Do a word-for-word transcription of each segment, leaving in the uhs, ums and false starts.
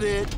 Nailed it.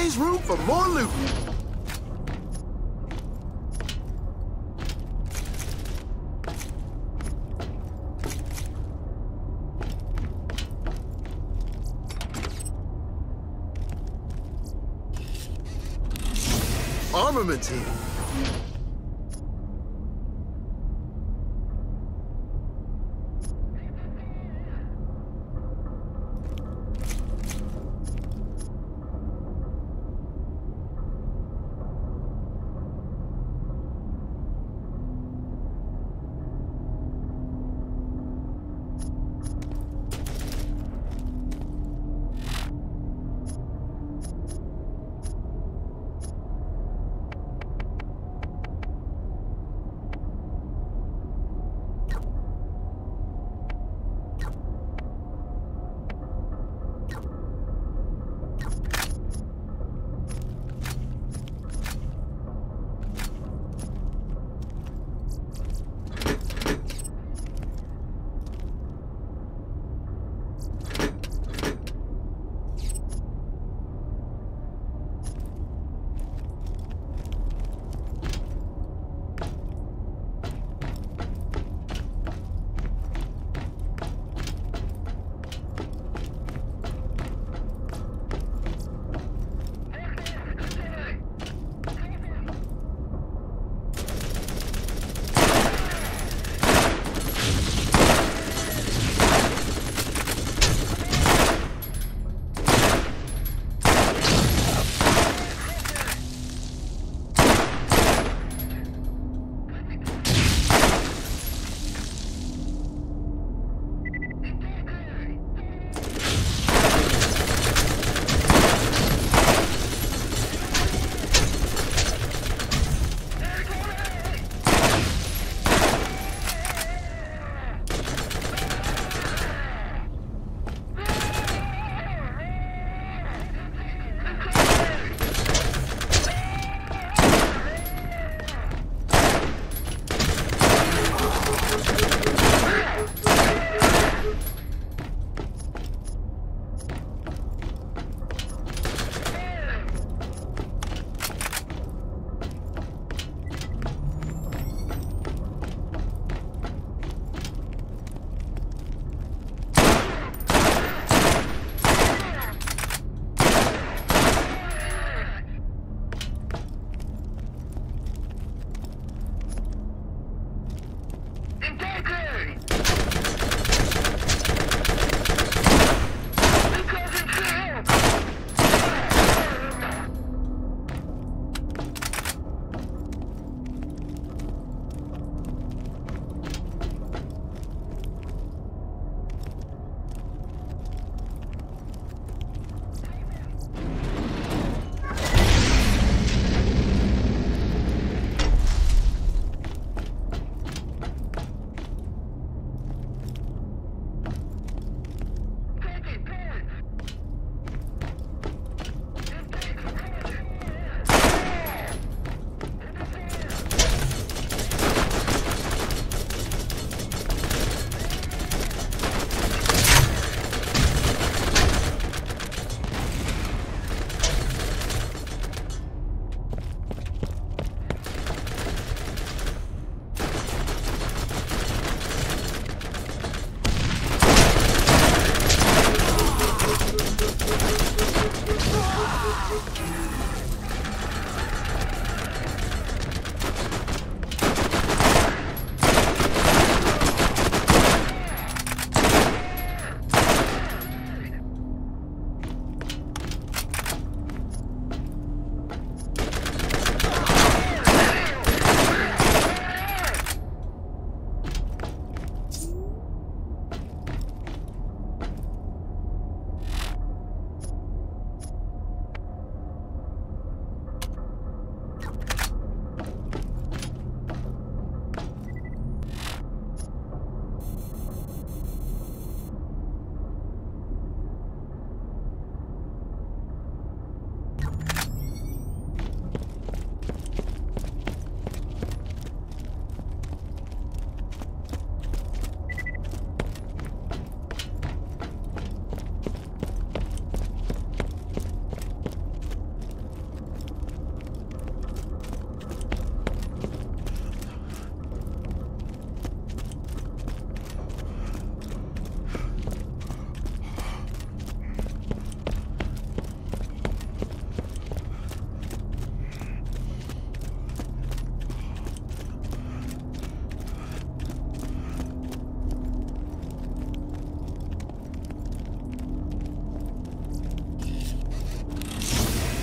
Always room for more loot. Armament here.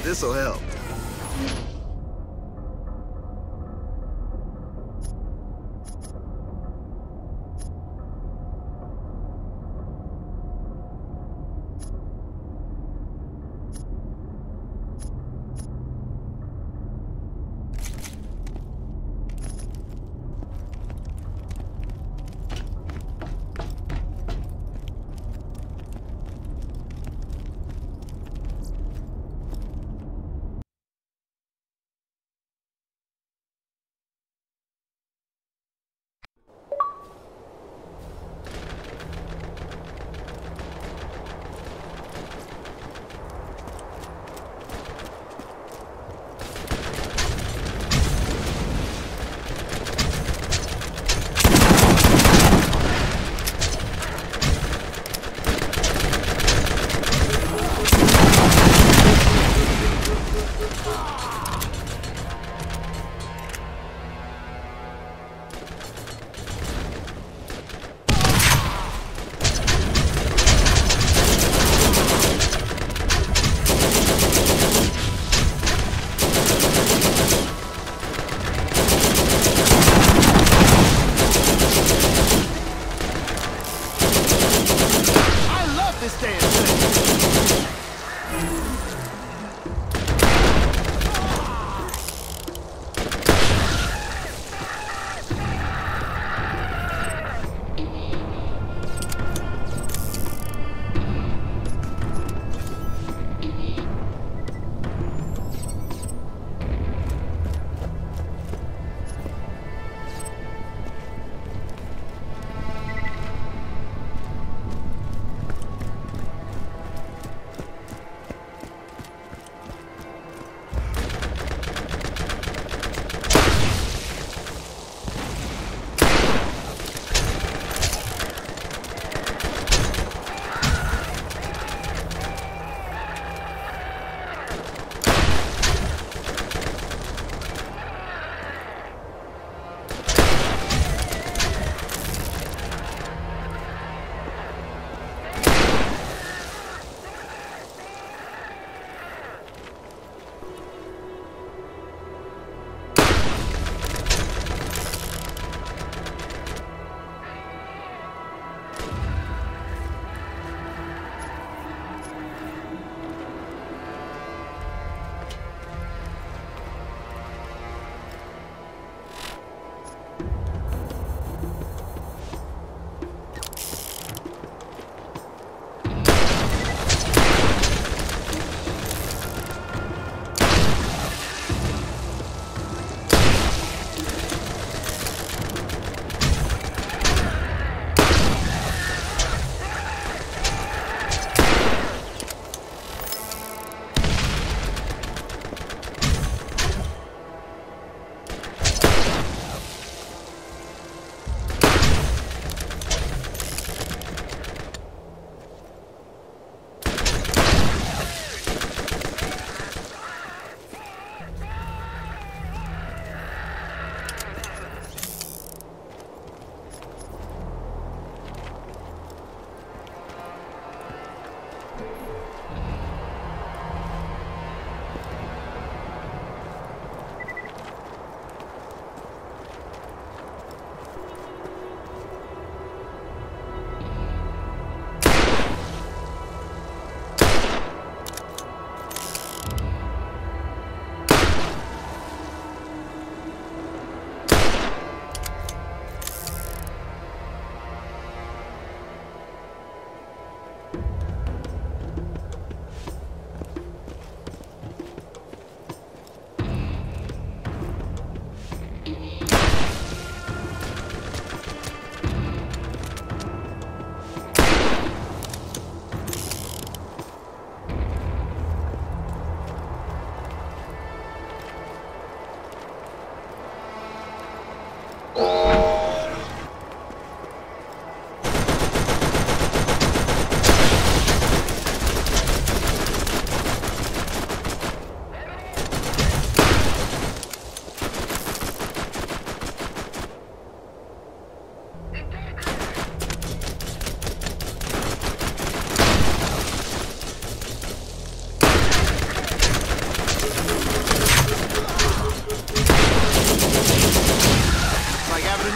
This'll help.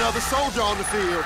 another soldier on the field.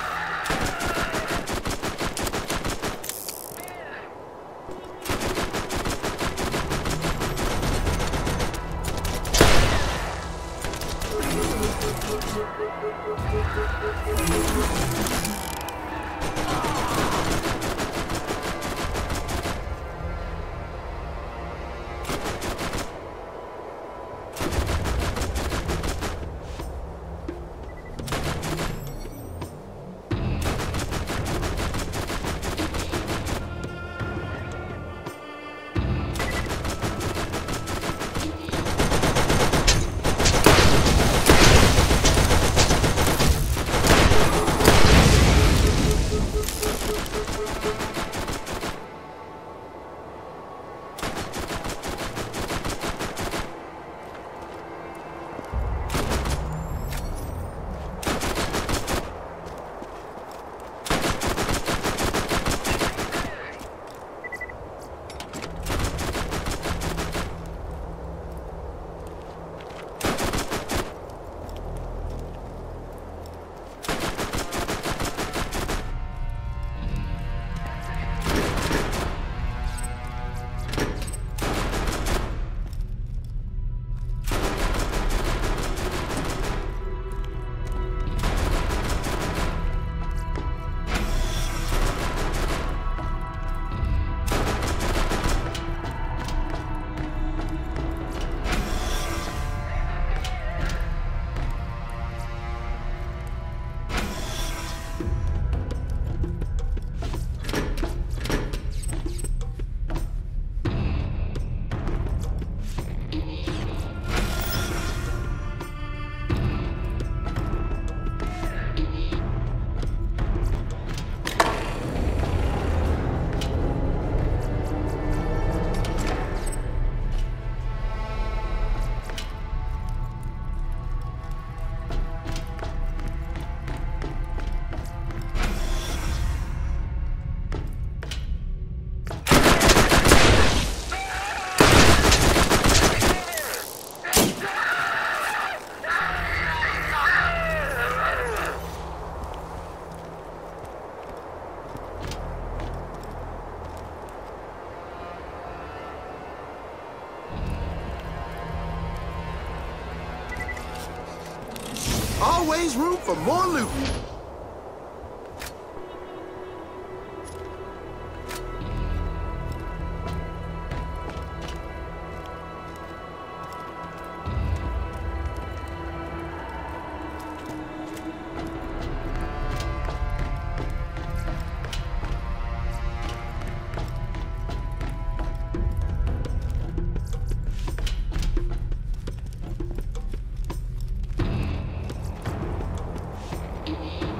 Always room for more loot. You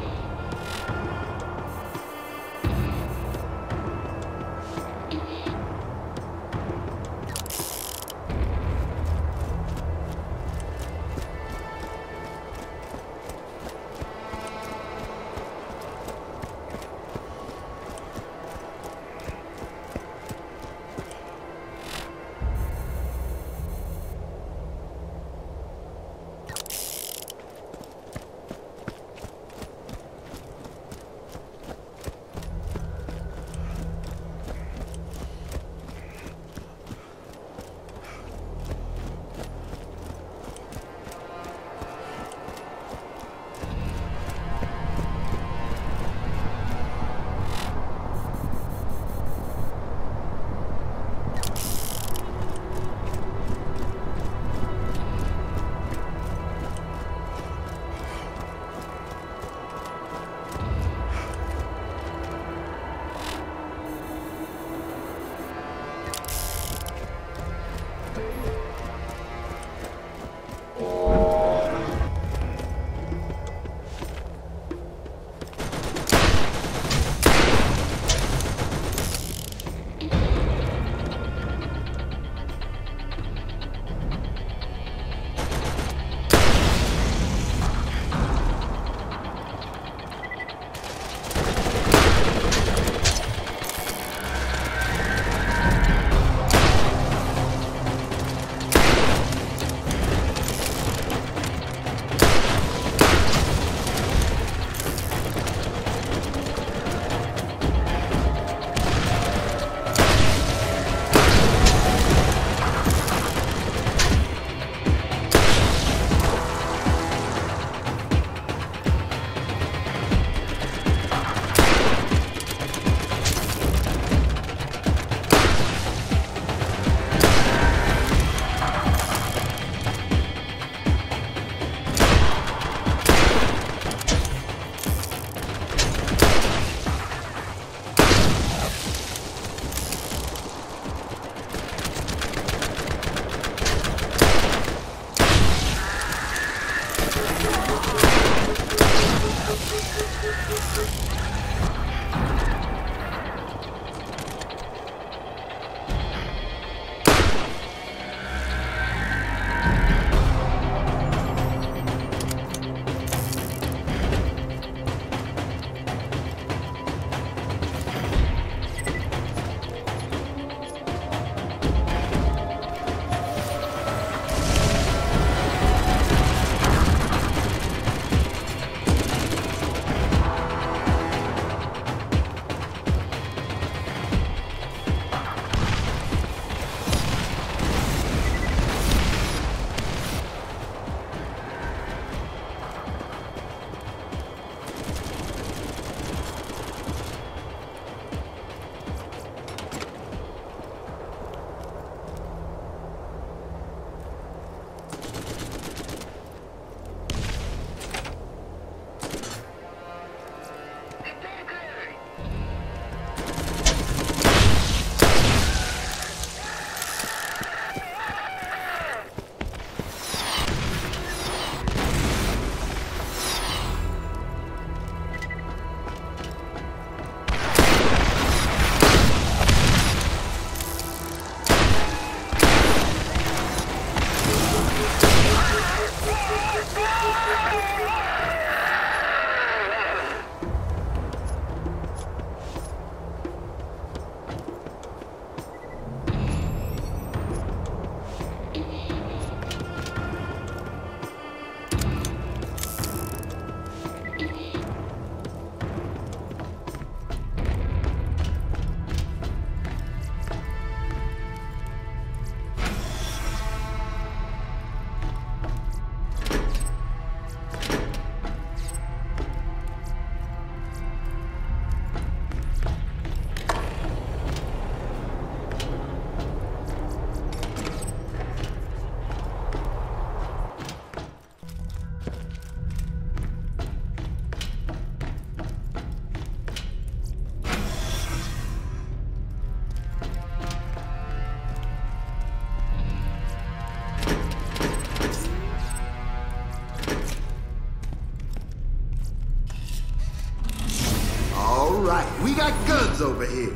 Over here.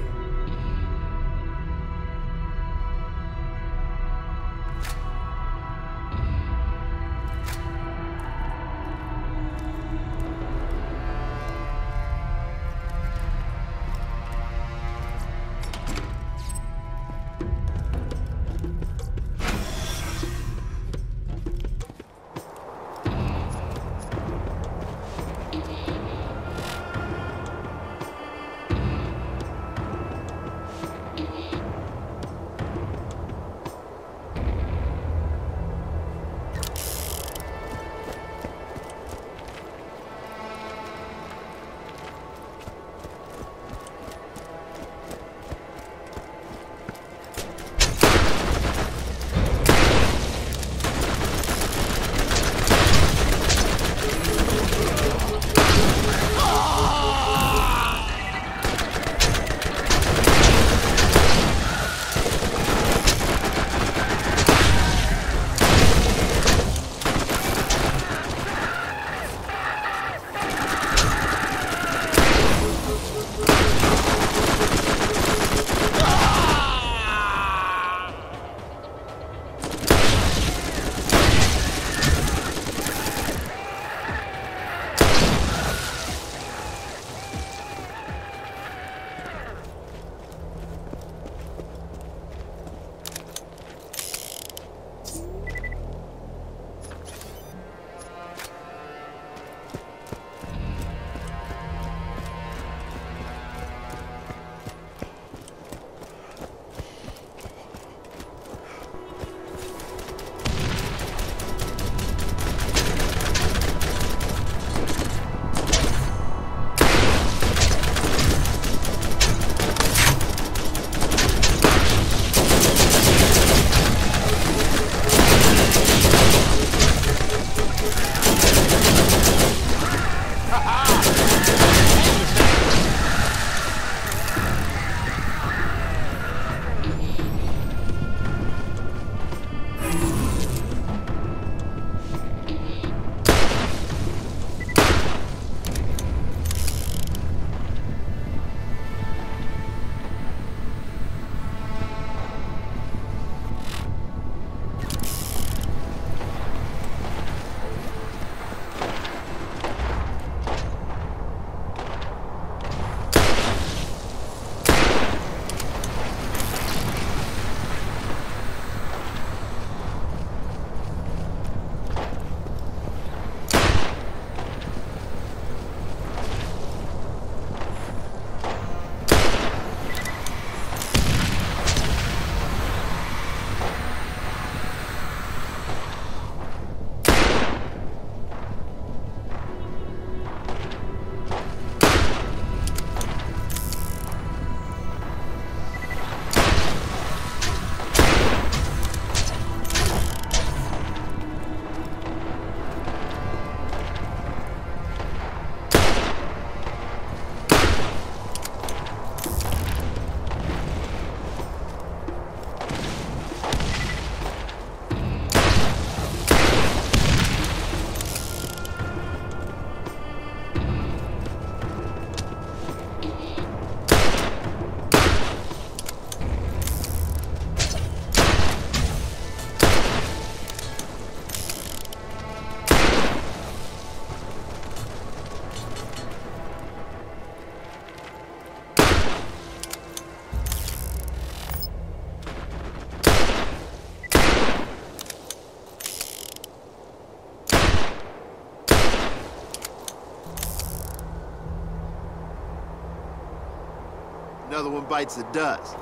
Another one bites the dust.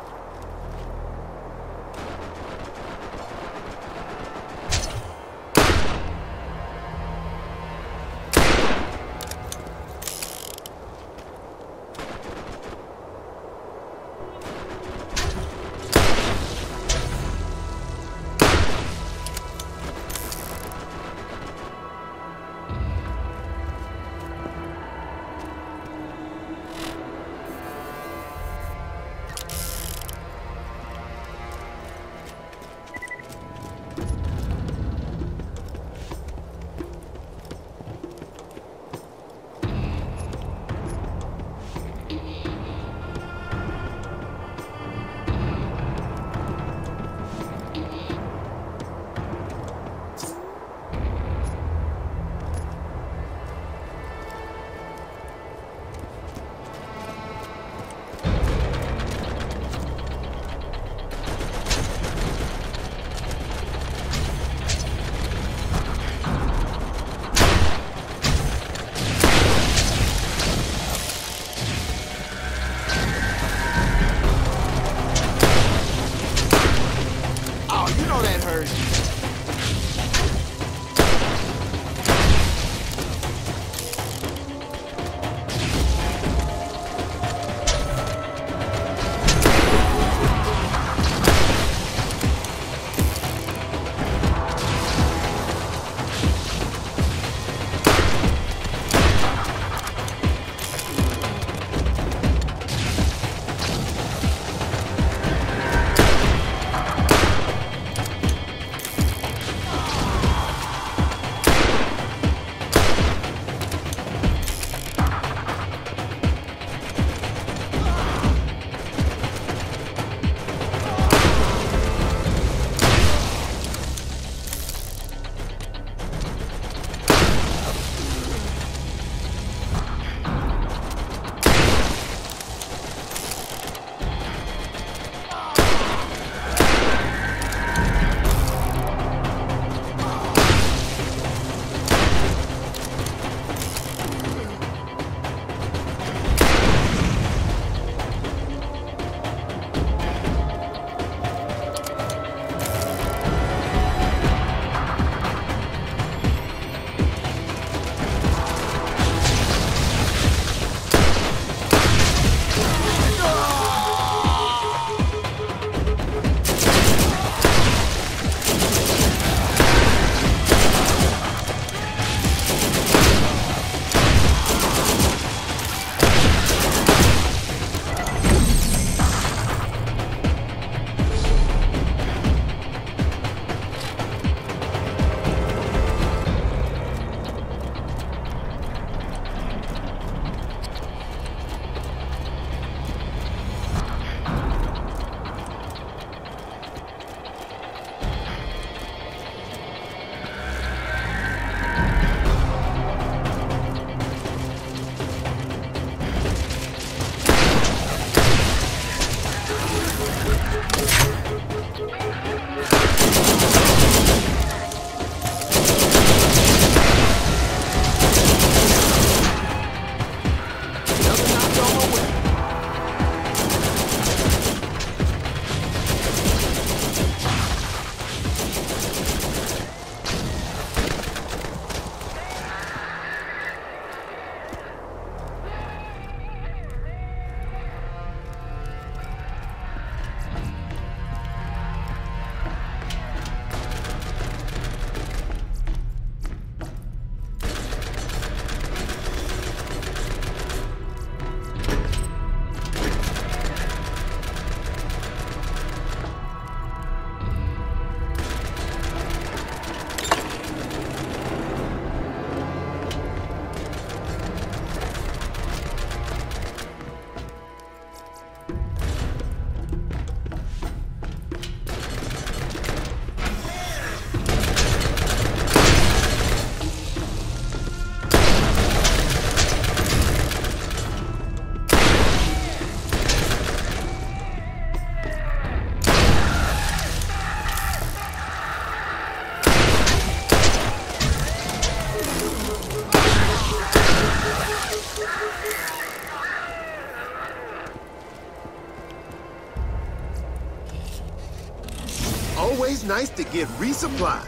nice to get resupplied.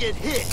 Get hit!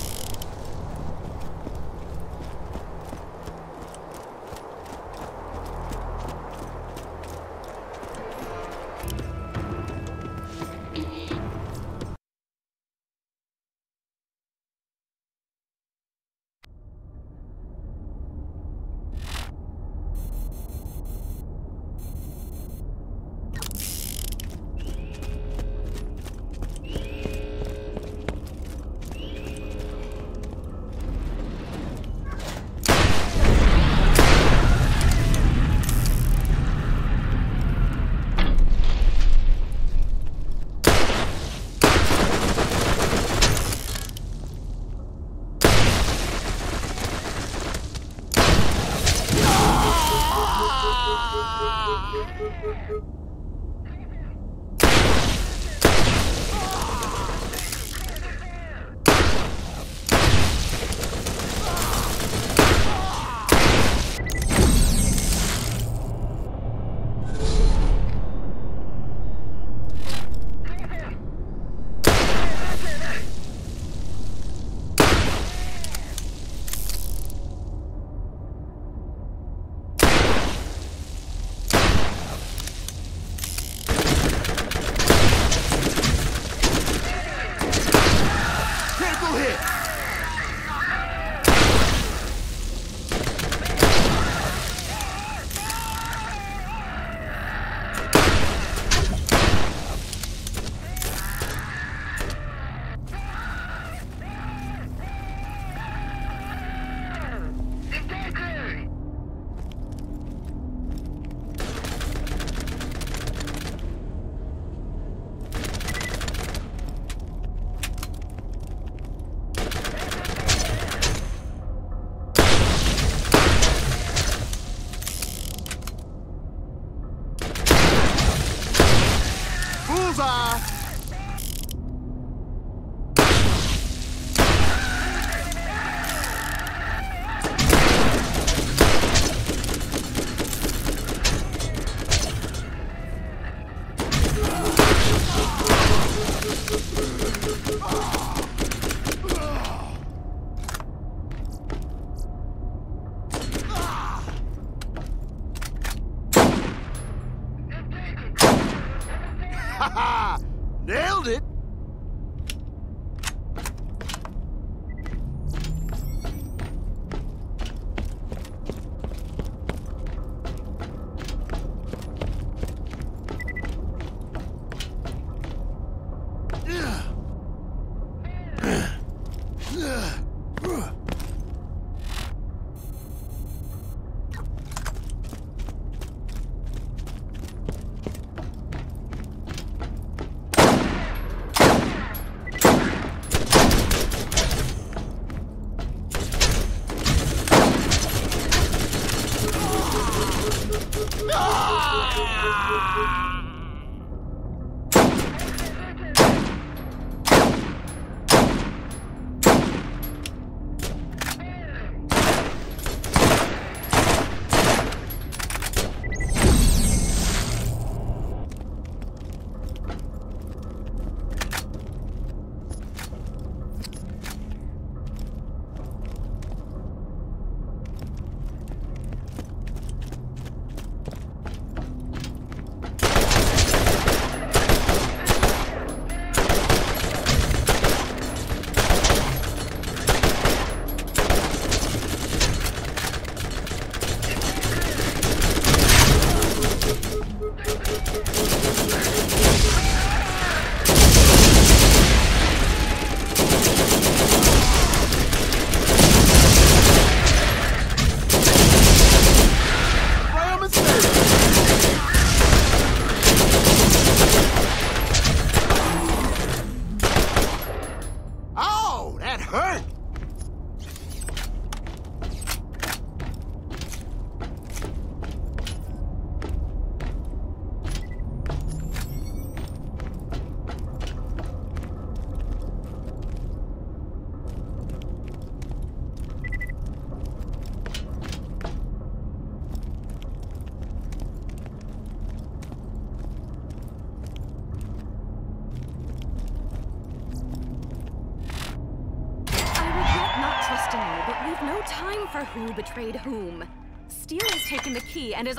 Who betrayed whom. Steele has taken the key and is